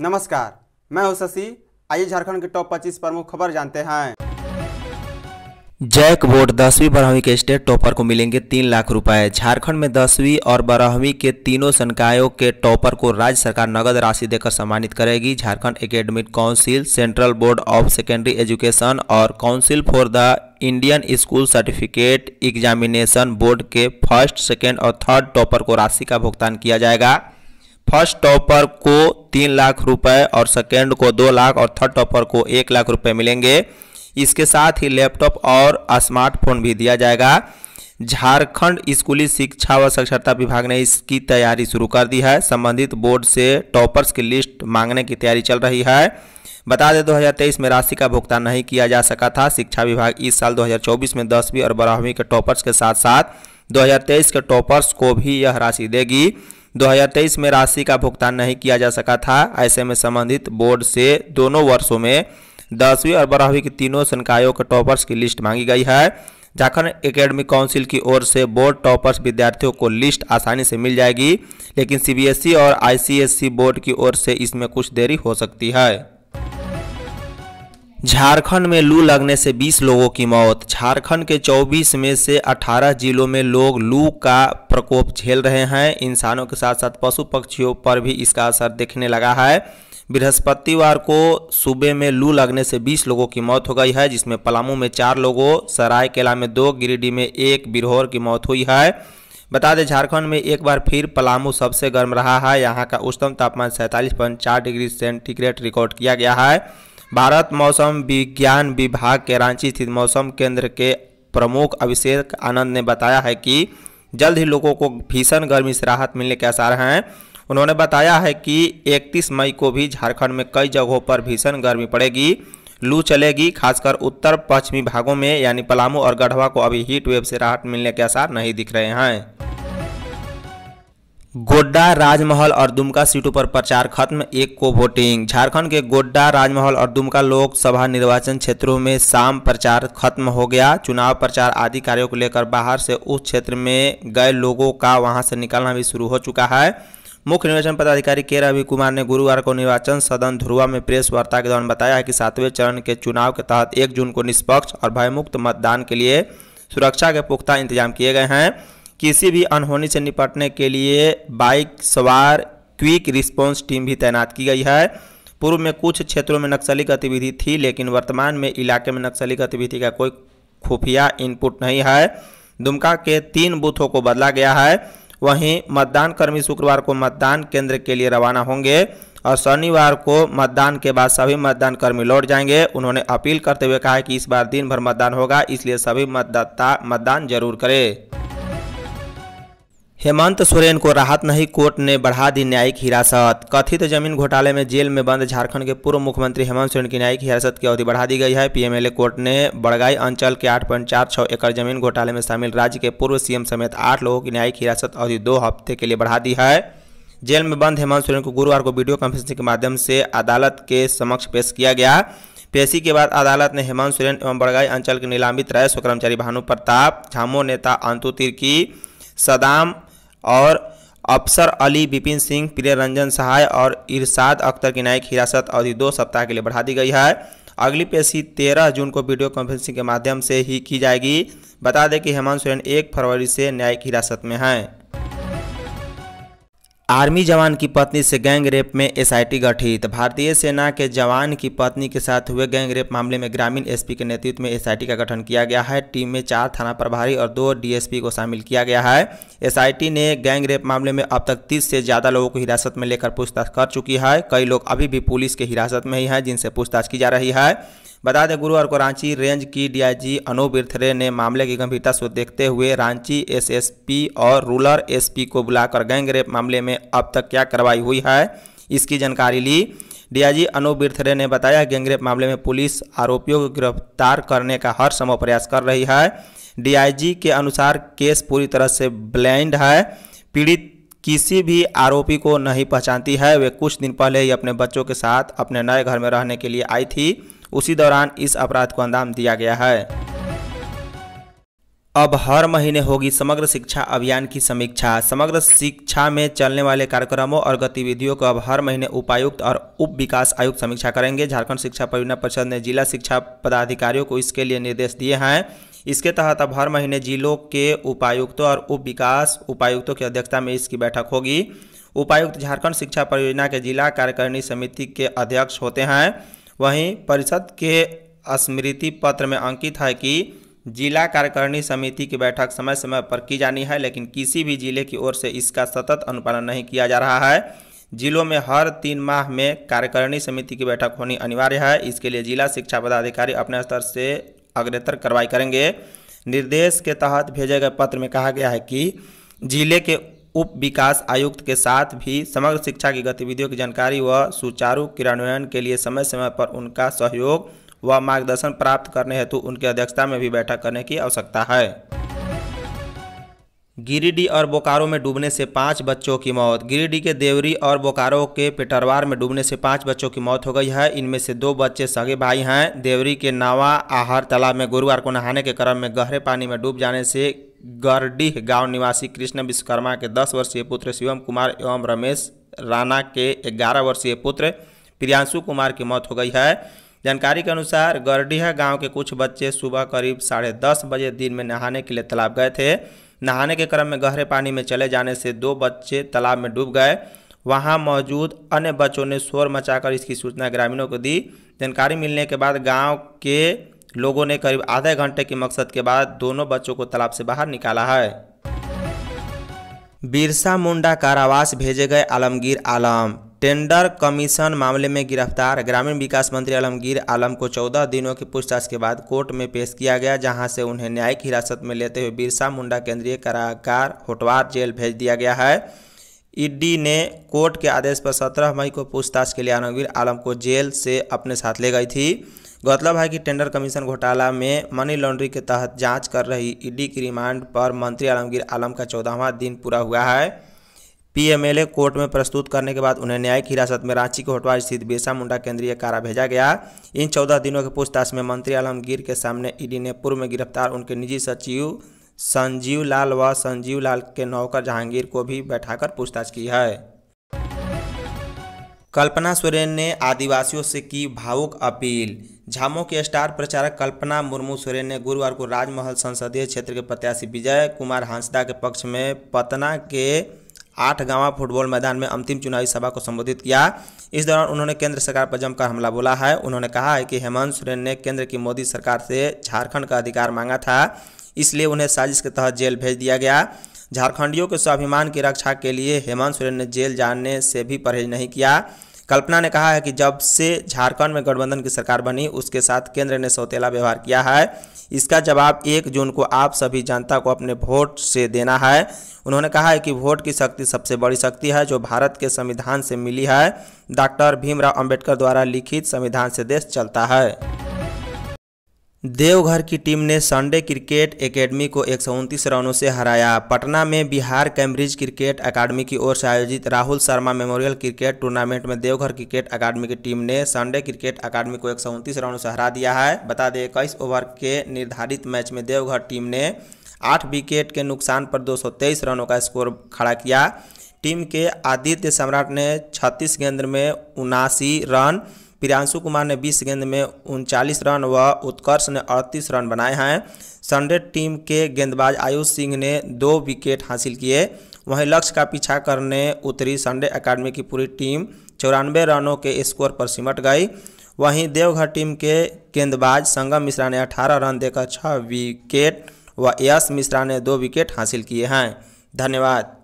नमस्कार, मैं हूं शशि। आइए झारखंड के टॉप 25 प्रमुख खबर जानते हैं। जैक बोर्ड 10वीं 12वीं के स्टेट टॉपर को मिलेंगे 3 लाख रुपए। झारखंड में 10वीं और 12वीं के तीनों संकायों के टॉपर को राज्य सरकार नगद राशि देकर सम्मानित करेगी। Jharkhand academic council, central board of secondary education और council for the Indian school certificate examination board के फर्स्ट, सेकेंड और थर्ड टॉपर को राशि का भुगतान किया जाएगा। फर्स्ट टॉपर को 3 लाख रुपए और सेकेंड को 2 लाख और थर्ड टॉपर को 1 लाख रुपए मिलेंगे। इसके साथ ही लैपटॉप और स्मार्टफोन भी दिया जाएगा। झारखंड स्कूली शिक्षा व साक्षरता विभाग ने इसकी तैयारी शुरू कर दी है। संबंधित बोर्ड से टॉपर्स की लिस्ट मांगने की तैयारी चल रही है। बता दें 2023 में राशि का भुगतान नहीं किया जा सका था। शिक्षा विभाग इस साल 2024 में 10वीं और 12वीं के टॉपर्स के साथ साथ 2023 के टॉपर्स को भी यह राशि देगी। 2023 में राशि का भुगतान नहीं किया जा सका था। ऐसे में संबंधित बोर्ड से दोनों वर्षों में 10वीं और 12वीं की तीनों संकायों के टॉपर्स की लिस्ट मांगी गई है। झारखंड एकेडमिक काउंसिल की ओर से बोर्ड टॉपर्स विद्यार्थियों को लिस्ट आसानी से मिल जाएगी, लेकिन सीबीएसई और आईसीएसई बोर्ड की ओर से इसमें कुछ देरी हो सकती है। झारखंड में लू लगने से 20 लोगों की मौत। झारखंड के 24 में से 18 जिलों में लोग लू का प्रकोप झेल रहे हैं। इंसानों के साथ साथ पशु पक्षियों पर भी इसका असर देखने लगा है। बृहस्पतिवार को सूबे में लू लगने से 20 लोगों की मौत हो गई है, जिसमें पलामू में 4 लोगों, सरायकेला में 2, गिरिडीह में 1 बिरहोर की मौत हुई है। बता दें झारखंड में एक बार फिर पलामू सबसे गर्म रहा है। यहां का उच्चतम तापमान 47.4 डिग्री सेंटीग्रेड रिकॉर्ड किया गया है। भारत मौसम विज्ञान विभाग के रांची स्थित मौसम केंद्र के प्रमुख अभिषेक आनंद ने बताया है कि जल्द ही लोगों को भीषण गर्मी से राहत मिलने के आसार हैं। उन्होंने बताया है कि 31 मई को भी झारखंड में कई जगहों पर भीषण गर्मी पड़ेगी, लू चलेगी। खासकर उत्तर पश्चिमी भागों में यानी पलामू और गढ़वा को अभी हीट वेव से राहत मिलने के आसार नहीं दिख रहे हैं। गोड्डा, राजमहल और दुमका सीटों पर प्रचार खत्म, 1 को वोटिंग। झारखंड के गोड्डा, राजमहल और दुमका लोकसभा निर्वाचन क्षेत्रों में शाम प्रचार खत्म हो गया। चुनाव प्रचार आदि कार्यों को लेकर बाहर से उस क्षेत्र में गए लोगों का वहां से निकलना भी शुरू हो चुका है। मुख्य निर्वाचन पदाधिकारी के रवि कुमार ने गुरुवार को निर्वाचन सदन धुरुआ में प्रेस वार्ता के दौरान बताया है कि 7वें चरण के चुनाव के तहत 1 जून को निष्पक्ष और भयमुक्त मतदान के लिए सुरक्षा के पुख्ता इंतजाम किए गए हैं। किसी भी अनहोनी से निपटने के लिए बाइक सवार क्विक रिस्पॉन्स टीम भी तैनात की गई है। पूर्व में कुछ क्षेत्रों में नक्सली गतिविधि थी, लेकिन वर्तमान में इलाके में नक्सली गतिविधि का कोई खुफिया इनपुट नहीं है। दुमका के 3 बूथों को बदला गया है। वहीं मतदान कर्मी शुक्रवार को मतदान केंद्र के लिए रवाना होंगे और शनिवार को मतदान के बाद सभी मतदान कर्मी लौट जाएंगे। उन्होंने अपील करते हुए कहा कि इस बार दिन भर मतदान होगा, इसलिए सभी मतदाता मतदान जरूर करें। हेमंत सोरेन को राहत नहीं, कोर्ट ने बढ़ा दी न्यायिक हिरासत। कथित जमीन घोटाले में जेल में बंद झारखंड के पूर्व मुख्यमंत्री हेमंत सोरेन की न्यायिक हिरासत की अवधि बढ़ा दी गई है। पीएमएलए कोर्ट ने बड़गाई अंचल के 8.46 एकड़ जमीन घोटाले में शामिल राज्य के पूर्व सीएम समेत 8 लोगों की न्यायिक हिरासत अवधि 2 हफ्ते के लिए बढ़ा दी है। जेल में बंद हेमंत सोरेन को गुरुवार को वीडियो कॉन्फ्रेंसिंग के माध्यम से अदालत के समक्ष पेश किया गया। पेशी के बाद अदालत ने हेमंत सोरेन एवं बड़गाई अंचल के निलंबित राजस्व कर्मचारी भानुप्रताप झामो, नेता अंतु तिर्की, सदाम और अफसर अली, विपिन सिंह, प्रिया रंजन सहाय और इरशाद अख्तर की न्यायिक हिरासत अवधि 2 सप्ताह के लिए बढ़ा दी गई है। अगली पेशी 13 जून को वीडियो कॉन्फ्रेंसिंग के माध्यम से ही की जाएगी। बता दें कि हेमंत सोरेन 1 फरवरी से न्यायिक हिरासत में हैं। आर्मी जवान की पत्नी से गैंग रेप में एसआईटी गठित। भारतीय सेना के जवान की पत्नी के साथ हुए गैंग रेप मामले में ग्रामीण एसपी के नेतृत्व में एसआईटी का गठन किया गया है। टीम में 4 थाना प्रभारी और 2 डीएसपी को शामिल किया गया है। एसआईटी ने गैंग रेप मामले में अब तक 30 से ज़्यादा लोगों को हिरासत में लेकर पूछताछ कर चुकी है। कई लोग अभी भी पुलिस के हिरासत में ही हैं, जिनसे पूछताछ की जा रही है। बता दें गुरुवार को रांची रेंज की डीआईजी अनुप्रिथेरey ने मामले की गंभीरता को देखते हुए रांची एसएसपी और रूरल एसपी को बुलाकर गैंग रेप मामले में अब तक क्या कार्रवाई हुई है, इसकी जानकारी ली। डीआईजी अनुप्रिथेरey ने बताया गैंग रेप मामले में पुलिस आरोपियों को गिरफ्तार करने का हर संभव प्रयास कर रही है। डीआईजी के अनुसार केस पूरी तरह से ब्लाइंड है। पीड़ित किसी भी आरोपी को नहीं पहचानती है। वे कुछ दिन पहले ही अपने बच्चों के साथ अपने नए घर में रहने के लिए आई थी। उसी दौरान इस अपराध को अंजाम दिया गया है। अब हर महीने होगी समग्र शिक्षा अभियान की समीक्षा। समग्र शिक्षा में चलने वाले कार्यक्रमों और गतिविधियों को अब हर महीने उपायुक्त और उप विकास आयुक्त समीक्षा करेंगे। झारखंड शिक्षा परियोजना परिषद ने जिला शिक्षा पदाधिकारियों को इसके लिए निर्देश दिए हैं। इसके तहत अब हर महीने जिलों के उपायुक्तों और उप विकास उपायुक्तों की अध्यक्षता में इसकी बैठक होगी। उपायुक्त झारखंड शिक्षा परियोजना के जिला कार्यकारिणी समिति के अध्यक्ष होते हैं। वहीं परिषद के स्मृति पत्र में अंकित है कि जिला कार्यकारिणी समिति की बैठक समय समय पर की जानी है, लेकिन किसी भी जिले की ओर से इसका सतत अनुपालन नहीं किया जा रहा है। जिलों में हर 3 माह में कार्यकारिणी समिति की बैठक होनी अनिवार्य है। इसके लिए जिला शिक्षा पदाधिकारी अपने स्तर से अग्रेतर कार्रवाई करेंगे। निर्देश के तहत भेजे गए पत्र में कहा गया है कि जिले के उप विकास आयुक्त के साथ भी समग्र शिक्षा की गतिविधियों की जानकारी व सुचारू क्रियान्वयन के लिए समय समय पर उनका सहयोग व मार्गदर्शन प्राप्त करने हेतु उनकी अध्यक्षता में भी बैठक करने की आवश्यकता है। गिरिडीह और बोकारो में डूबने से 5 बच्चों की मौत। गिरिडीह के देवरी और बोकारो के पिटरवार में डूबने से 5 बच्चों की मौत हो गई है। इनमें से 2 बच्चे सगे भाई हैं। देवरी के नावा आहार तालाब में गुरुवार को नहाने के क्रम में गहरे पानी में डूब जाने से गरडीह गाँव निवासी कृष्ण विश्वकर्मा के 10 वर्षीय पुत्र शिवम कुमार एवं रमेश राणा के 11 वर्षीय पुत्र प्रियांशु कुमार की मौत हो गई है। जानकारी के अनुसार गरडीह गांव के कुछ बच्चे सुबह करीब 10:30 बजे दिन में नहाने के लिए तालाब गए थे। नहाने के क्रम में गहरे पानी में चले जाने से 2 बच्चे तालाब में डूब गए। वहां मौजूद अन्य बच्चों ने शोर मचाकर इसकी सूचना ग्रामीणों को दी। जानकारी मिलने के बाद गांव के लोगों ने करीब आधे घंटे के मकसद के बाद दोनों बच्चों को तालाब से बाहर निकाला है। बिरसा मुंडा कारावास भेजे गए आलमगीर आलम। टेंडर कमीशन मामले में गिरफ्तार। ग्रामीण विकास मंत्री आलमगीर आलम को 14 दिनों की पूछताछ के बाद कोर्ट में पेश किया गया, जहां से उन्हें न्यायिक हिरासत में लेते हुए बिरसा मुंडा केंद्रीय कारागार होटवार जेल भेज दिया गया है। ईडी ने कोर्ट के आदेश पर 17 मई को पूछताछ के लिए आलमगीर आलम को जेल से अपने साथ ले गई थी। गौरतलब है कि टेंडर कमीशन घोटाला में मनी लॉन्ड्रिंग के तहत जाँच कर रही ईडी की रिमांड पर मंत्री आलमगीर आलम का 14वां दिन पूरा हुआ है। पीएमएलए कोर्ट में प्रस्तुत करने के बाद उन्हें न्यायिक हिरासत में रांची के होटवार स्थित बिरसा मुंडा केंद्रीय कारा भेजा गया। इन 14 दिनों की पूछताछ में मंत्री आलमगीर के सामने ईडी ने पूर्व में गिरफ्तार उनके निजी सचिव संजीव लाल व संजीव लाल के नौकर जहांगीर को भी बैठाकर पूछताछ की है। कल्पना सोरेन ने आदिवासियों से की भावुक अपील। झामो के स्टार प्रचारक कल्पना मुर्मू सोरेन ने गुरुवार को राजमहल संसदीय क्षेत्र के प्रत्याशी विजय कुमार हांसदा के पक्ष में पतना के 8 गांवा फुटबॉल मैदान में अंतिम चुनावी सभा को संबोधित किया। इस दौरान उन्होंने केंद्र सरकार पर जमकर हमला बोला है। उन्होंने कहा है कि हेमंत सोरेन ने केंद्र की मोदी सरकार से झारखंड का अधिकार मांगा था, इसलिए उन्हें साजिश के तहत जेल भेज दिया गया। झारखंडियों के स्वाभिमान की रक्षा के लिए हेमंत सोरेन ने जेल जाने से भी परहेज नहीं किया। कल्पना ने कहा है कि जब से झारखंड में गठबंधन की सरकार बनी, उसके साथ केंद्र ने सौतेला व्यवहार किया है। इसका जवाब 1 जून को आप सभी जनता को अपने वोट से देना है। उन्होंने कहा है कि वोट की शक्ति सबसे बड़ी शक्ति है जो भारत के संविधान से मिली है। डॉक्टर भीमराव अंबेडकर द्वारा लिखित संविधान से देश चलता है। देवघर की टीम ने संडे क्रिकेट एकेडमी को 129 रनों से हराया। पटना में बिहार कैम्ब्रिज क्रिकेट एकेडमी की ओर से आयोजित Rahul Sharma memorial cricket tournament में देवघर क्रिकेट एकेडमी की टीम ने संडे क्रिकेट एकेडमी को 129 रनों से हरा दिया है। बता दें 21 ओवर के निर्धारित मैच में देवघर टीम ने 8 विकेट के नुकसान पर 223 रनों का स्कोर खड़ा किया। टीम के आदित्य सम्राट ने 36 गेंद में 79 रन, प्रियांशु कुमार ने 20 गेंद में 39 रन व उत्कर्ष ने 38 रन बनाए हैं। संडे टीम के गेंदबाज आयुष सिंह ने 2 विकेट हासिल किए। वहीं लक्ष्य का पीछा करने उतरी संडे एकेडमी की पूरी टीम 94 रनों के स्कोर पर सिमट गई। वहीं देवघर टीम के गेंदबाज संगम मिश्रा ने 18 रन देकर 6 विकेट व यश मिश्रा ने 2 विकेट हासिल किए हैं। धन्यवाद।